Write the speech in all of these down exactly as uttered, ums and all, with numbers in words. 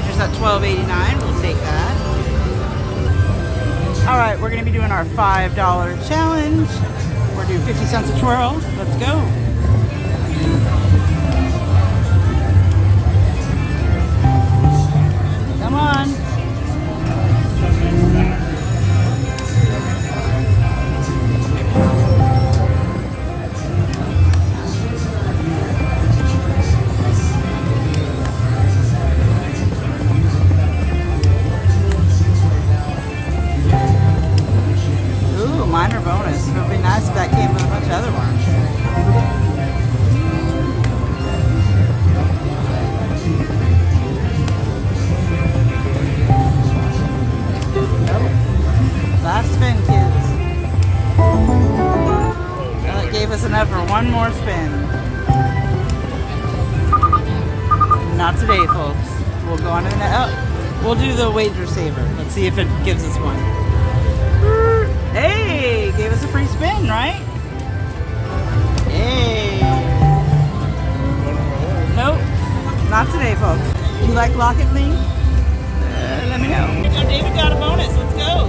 majors at twelve eighty-nine. We'll take that. All right, we're gonna be doing our five dollar challenge. We're doing fifty cents a twirl. Let's go. Come on. One more spin. Not today, folks. We'll go on to the next. Oh, we'll do the wager saver. Let's see if it gives us one. Hey, gave us a free spin, right? Hey. Nope. Not today, folks. You like Lock It Link? Uh, let me know. Oh, David got a bonus. Let's go.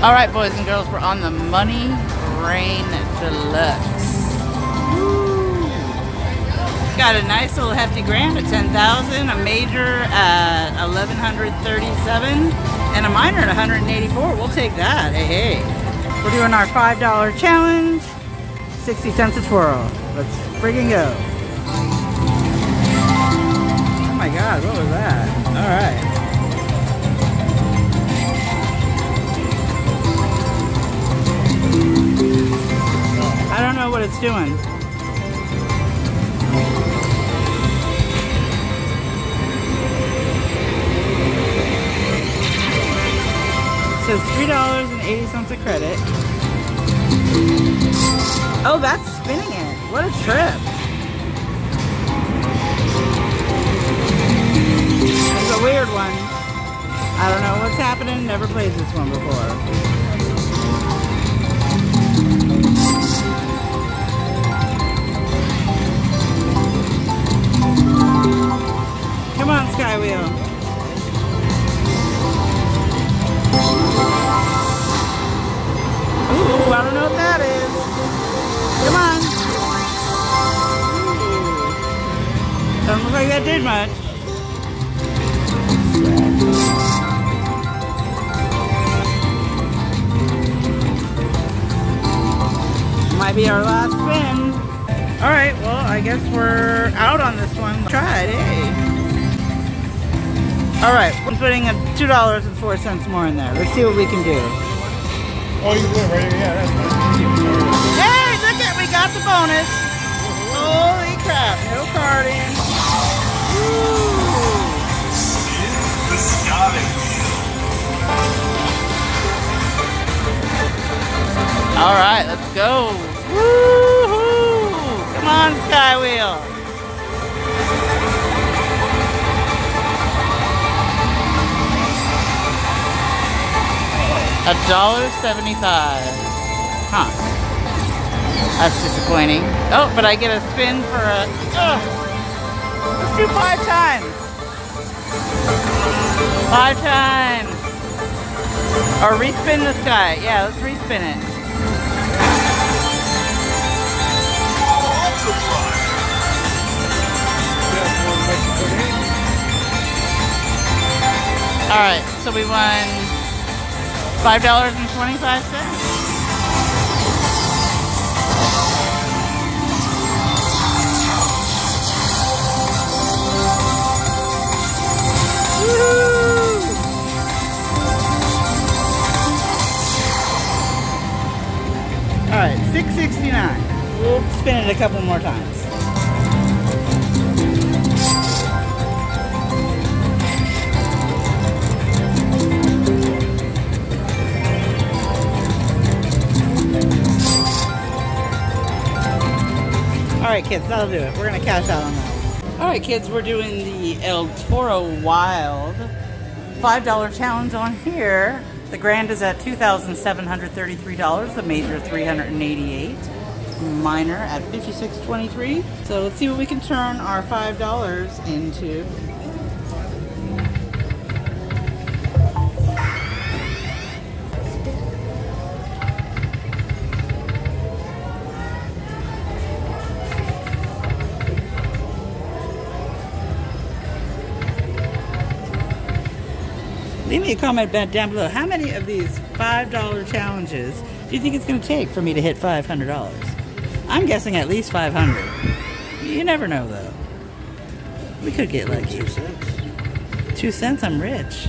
All right, boys and girls, we're on the Money Rain Deluxe. Woo. Got a nice little hefty grand at ten thousand, a major at eleven thirty-seven, and a minor at one hundred eighty-four. We'll take that. Hey, hey. We're doing our five dollar challenge, sixty cents a twirl. Let's friggin' go. Oh my God, what was that? All right. I don't know what it's doing. says three dollars and eighty cents a credit. Oh, that's spinning it. What a trip. It's a weird one. I don't know what's happening. Never played this one before. Come on, Sky Wheel. Ooh, I don't know what that is. Come on. Ooh. Doesn't look like that did much. Might be our last spin. All right, well, I guess we're out on this one. Try it, hey. All right, I'm putting two dollars and four cents more in there. Let's see what we can do. Oh, you live right here. Yeah, that's nice. Hey, look at, we got the bonus. Holy crap, no carding. Woo. This is it. All right, let's go. Woo-hoo. Come on, Sky Wheel. a dollar seventy-five. Huh. That's disappointing. Oh, but I get a spin for a... Uh, let's do five times. Five times. Or re-spin this guy. Yeah, let's re-spin it. Alright, so we won... Five dollars and twenty-five cents. Woo-hoo! All right, six sixty-nine. We'll spin it a couple more times. Alright kids, that'll do it. We're going to cash out on that. Alright kids, we're doing the El Toro Wild five dollar challenge on here. The grand is at two thousand seven hundred thirty-three dollars, the major three hundred eighty-eight dollars, minor at fifty-six twenty-three. So let's see what we can turn our five dollars into. Leave me a comment down below. How many of these five dollar challenges do you think it's going to take for me to hit five hundred dollars? I'm guessing at least five hundred dollars. You never know, though. We could get lucky. Two cents. Two cents, I'm rich.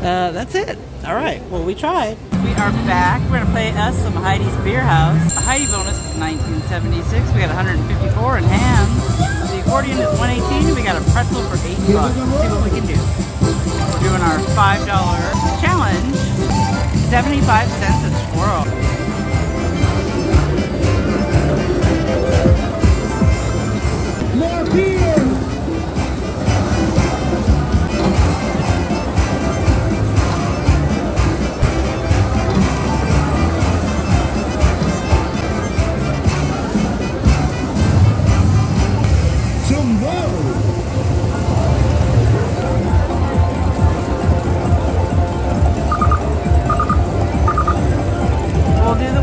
Uh, that's it. Alright, well we tried. We are back. We're going to play us some Heidi's Beer House. The Heidi bonus is nineteen seventy-six. We got one hundred fifty-four in hand. The accordion is one eighteen. We got a pretzel for eight bucks. Let's see what we can do. We're doing our five dollar challenge. seventy-five cents a swirl. More beer!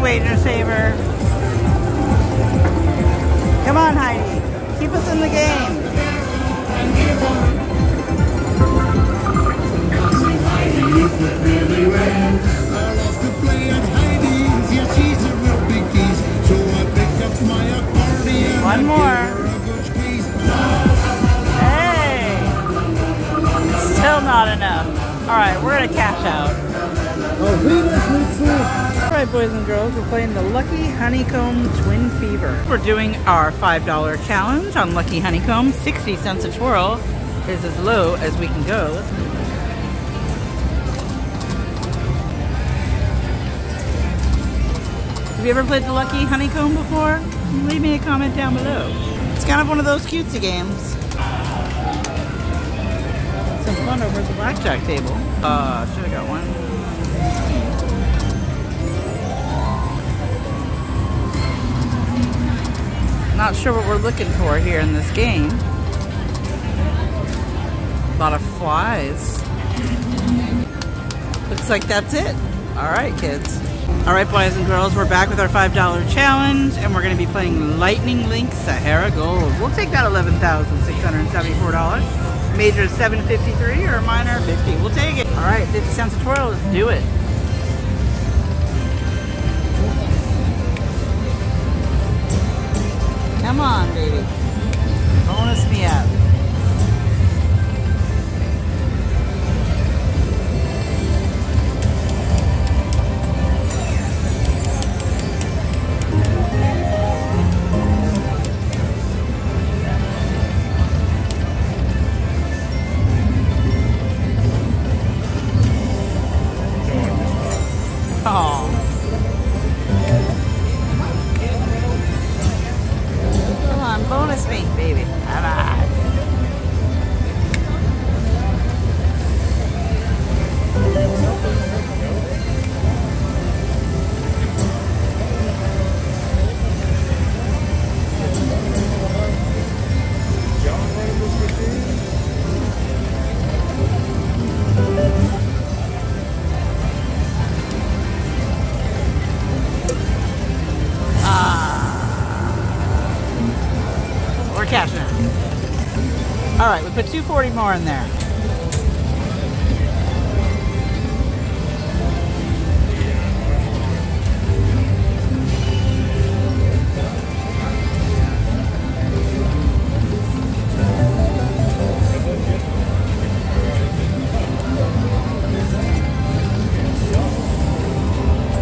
Waiter saver. Come on, Heidi. Keep us in the game. One more. Hey. Still not enough. All right, we're gonna cash out. Hi boys and girls, we're playing the Lucky Honeycomb Twin Fever. We're doing our five dollar challenge on Lucky Honeycomb, sixty cents a twirl is as low as we can go. Let's move. Have you ever played the Lucky Honeycomb before? Leave me a comment down below. It's kind of one of those cutesy games. Some fun over at the blackjack table. Uh, should have got one. Not sure what we're looking for here in this game. A lot of flies. Looks like that's it. All right, kids. All right, boys and girls, we're back with our five dollar challenge, and we're going to be playing Lightning Link Sahara Gold. We'll take that eleven thousand six hundred seventy-four dollars. Major is seven fifty-three or minor fifty. We'll take it. All right, fifty cents a twirl. Let's do it. Come on, baby. Bonus me up. All right, we put two forty more in there.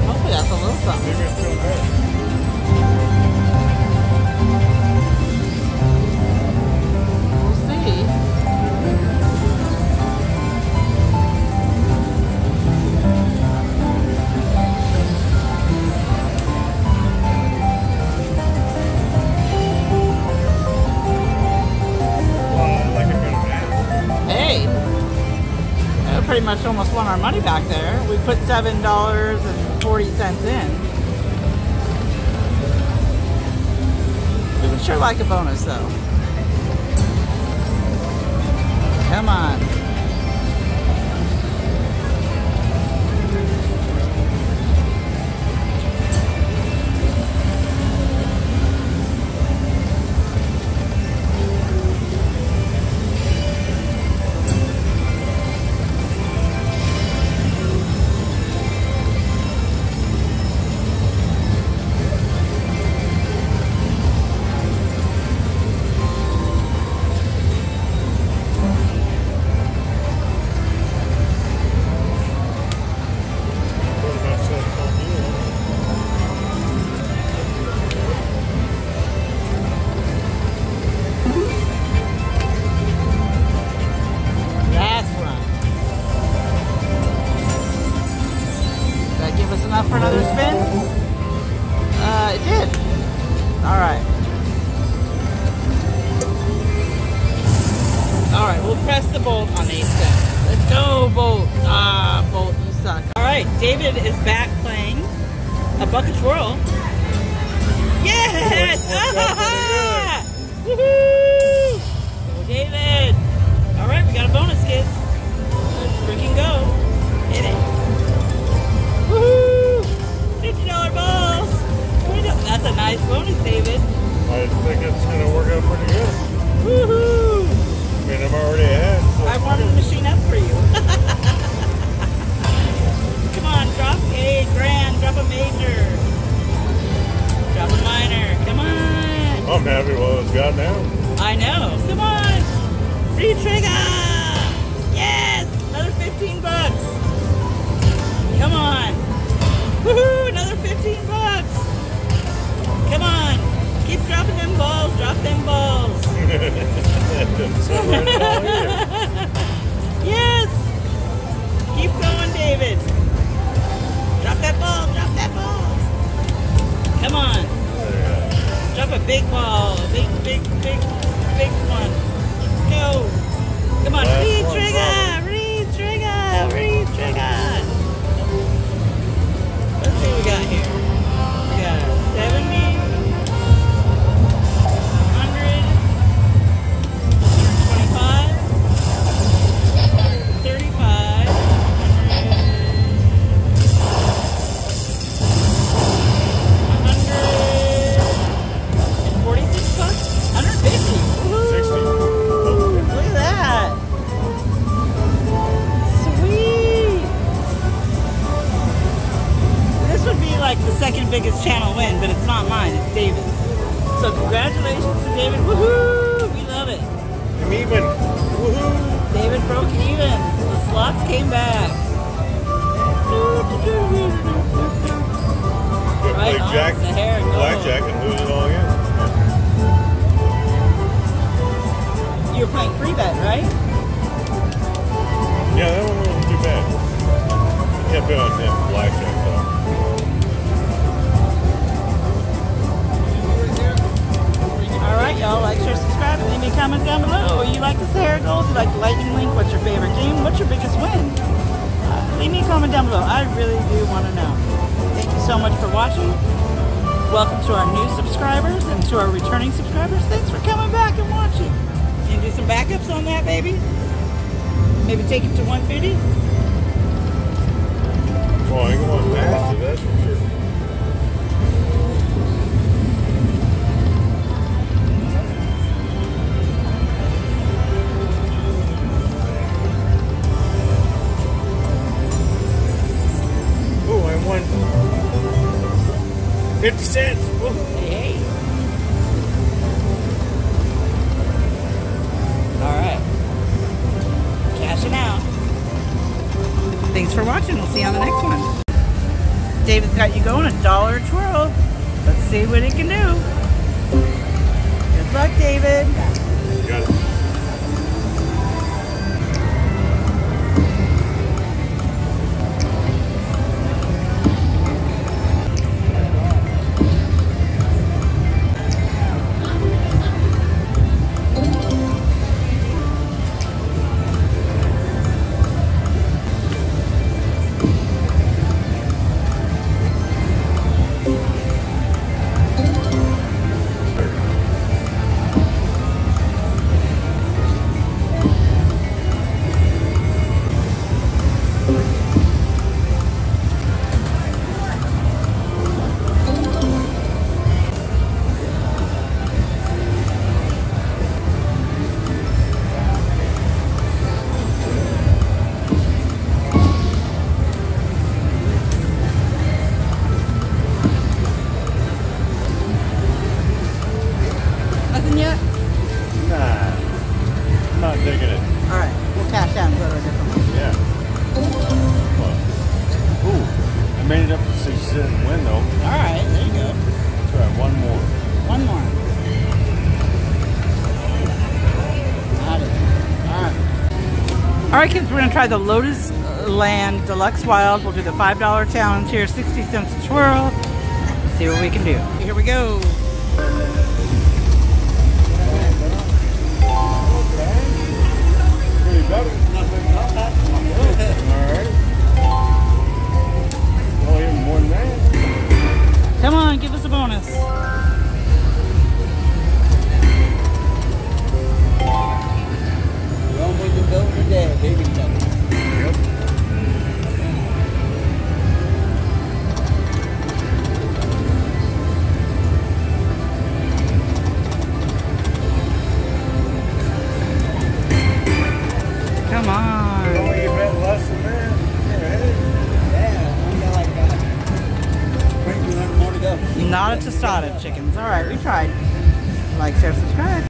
Hopefully that's a little something. Pretty much almost won our money back there. We put seven dollars and forty cents in. We would sure like a bonus though. Come on. For another spin? Uh, it did. Alright. Alright, we'll press the bolt on a spin. Let's go, bolt. Ah, bolt, you suck. Alright, David is back playing a bucket twirl. Yes! Ah-ha-ha! Woohoo! Go, David! Alright, we got a bonus, kids. Let's freaking go. Hit it. fifty dollar balls! That's a nice bonus, David. I think it's going to work out pretty good. Woohoo! I mean, I'm already ahead. So I wanted the machine up for you. Come on, drop a grand, drop a major, drop a minor. Come on! I'm happy with what it's got now. I know. Come on! Free trigger! Yes! Another fifteen bucks! Come on! Woohoo! Another Yes! Keep going, David. Drop that ball, drop that ball. Come on. Drop a big ball. A big, big, big, big one. Let's go. Come on. Re-trigger, re-trigger, re-trigger. Let's see what we got here. We got seventy. The second biggest channel win, but it's not mine, it's David's. So congratulations to David. Woohoo! We love it. I'm even. Woohoo! David broke even. The slots came back. Right on Jack, Sahara Gold. Blackjack and lose it all again. You were playing free bet, right? Yeah, that one wasn't too bad. I kept it on that blackjack though. Alright y'all, like, share, subscribe, and leave me a comment down below. You like the Sahara Gold? You like the Lightning Link? What's your favorite game? What's your biggest win? Uh, leave me a comment down below. I really do want to know. Thank you so much for watching. Welcome to our new subscribers and to our returning subscribers. Thanks for coming back and watching. Can you do some backups on that, baby? Maybe take it to one fifty? Oh, I can go on faster, that's for sure. fifty cents. Whoa. Hey, hey. Alright. Cashing out. Thanks for watching. We'll see you on the next one. David's got you going. A dollar twirl. Let's see what it can do. Good luck, David. You got it. Alright kids, we're going to try the Lotus Land Deluxe Wild. We'll do the five dollar challenge here, sixty cents a twirl. See what we can do. Here we go. Come on, give us a bonus. Yeah, baby stuff. Yep. Come on. You only bet less than that. Yeah, yeah, I like that. Bring you one more to go. Not a tostada, chickens. All right, we tried. Like, share, subscribe.